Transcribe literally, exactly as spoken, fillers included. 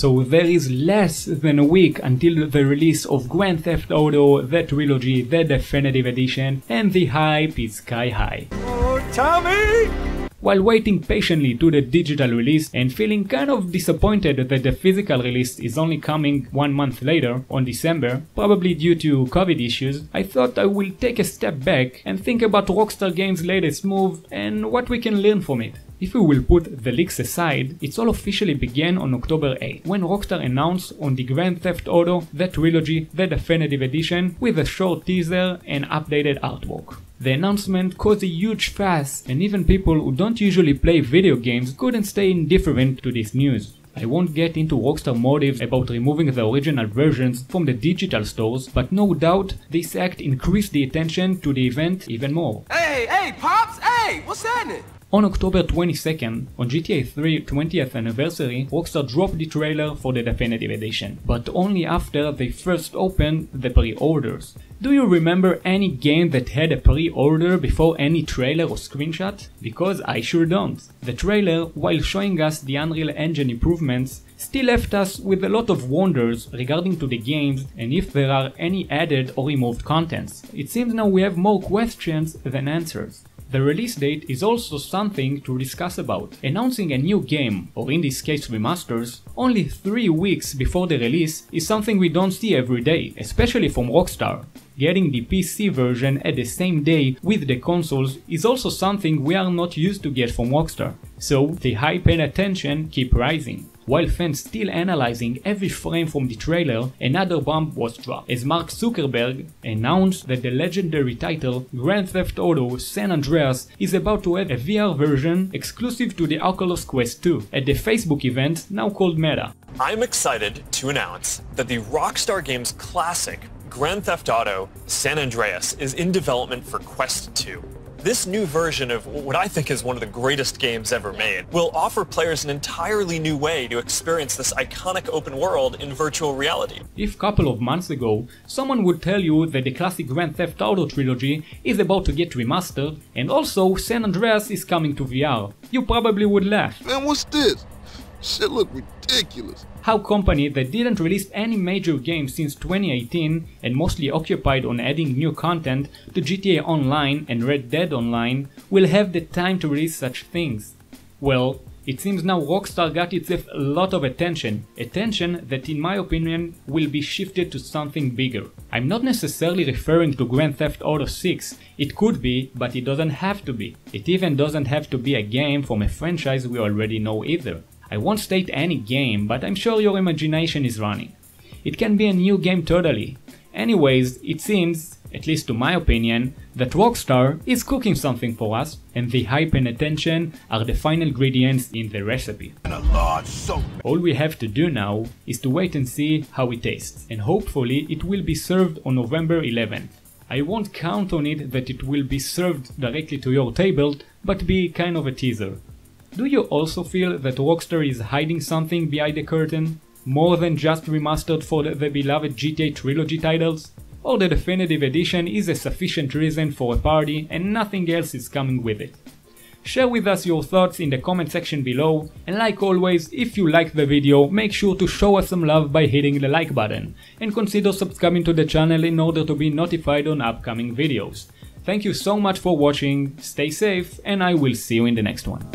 So there is less than a week until the release of Grand Theft Auto, the trilogy, the definitive edition, and the hype is sky high. Oh, Tommy! While waiting patiently to the digital release and feeling kind of disappointed that the physical release is only coming one month later, on December, probably due to COVID issues, I thought I will take a step back and think about Rockstar Games' latest move and what we can learn from it. If we will put the leaks aside, it all officially began on October eighth, when Rockstar announced on the Grand Theft Auto, the trilogy, the definitive edition, with a short teaser and updated artwork. The announcement caused a huge fuss, and even people who don't usually play video games couldn't stay indifferent to this news. I won't get into Rockstar motives about removing the original versions from the digital stores, but no doubt this act increased the attention to the event even more. Hey, hey, Pops, hey, what's happening? On October twenty-second, on G T A three twentieth anniversary, Rockstar dropped the trailer for the definitive edition, but only after they first opened the pre-orders. Do you remember any game that had a pre-order before any trailer or screenshot? Because I sure don't. The trailer, while showing us the Unreal Engine improvements, still left us with a lot of wonders regarding to the games and if there are any added or removed contents. It seems now we have more questions than answers. The release date is also something to discuss about. Announcing a new game, or in this case remasters, only three weeks before the release is something we don't see every day, especially from Rockstar. Getting the P C version at the same day with the consoles is also something we are not used to get from Rockstar. So the hype and attention keep rising. While fans still analyzing every frame from the trailer, another bomb was dropped, as Mark Zuckerberg announced that the legendary title Grand Theft Auto San Andreas is about to have a V R version exclusive to the Oculus Quest two at the Facebook event now called Meta. I'm excited to announce that the Rockstar Games classic Grand Theft Auto San Andreas is in development for Quest two. This new version of what I think is one of the greatest games ever made will offer players an entirely new way to experience this iconic open world in virtual reality. If a couple of months ago someone would tell you that the classic Grand Theft Auto trilogy is about to get remastered and also San Andreas is coming to V R, you probably would laugh. Man, what's this? Shit look ridiculous. How company that didn't release any major game since twenty eighteen and mostly occupied on adding new content to G T A Online and Red Dead Online will have the time to release such things? Well, it seems now Rockstar got itself a lot of attention, attention that in my opinion will be shifted to something bigger. I'm not necessarily referring to Grand Theft Auto six, it could be, but it doesn't have to be. It even doesn't have to be a game from a franchise we already know either. I won't state any game, but I'm sure your imagination is running. It can be a new game totally. Anyways, it seems, at least to my opinion, that Rockstar is cooking something for us, and the hype and attention are the final ingredients in the recipe. All we have to do now is to wait and see how it tastes, and hopefully it will be served on November eleventh. I won't count on it that it will be served directly to your table, but be kind of a teaser. Do you also feel that Rockstar is hiding something behind the curtain? More than just remastered for the, the beloved G T A trilogy titles? Or the definitive edition is a sufficient reason for a party and nothing else is coming with it? Share with us your thoughts in the comment section below, and like always, if you liked the video, make sure to show us some love by hitting the like button, and consider subscribing to the channel in order to be notified on upcoming videos. Thank you so much for watching, stay safe, and I will see you in the next one.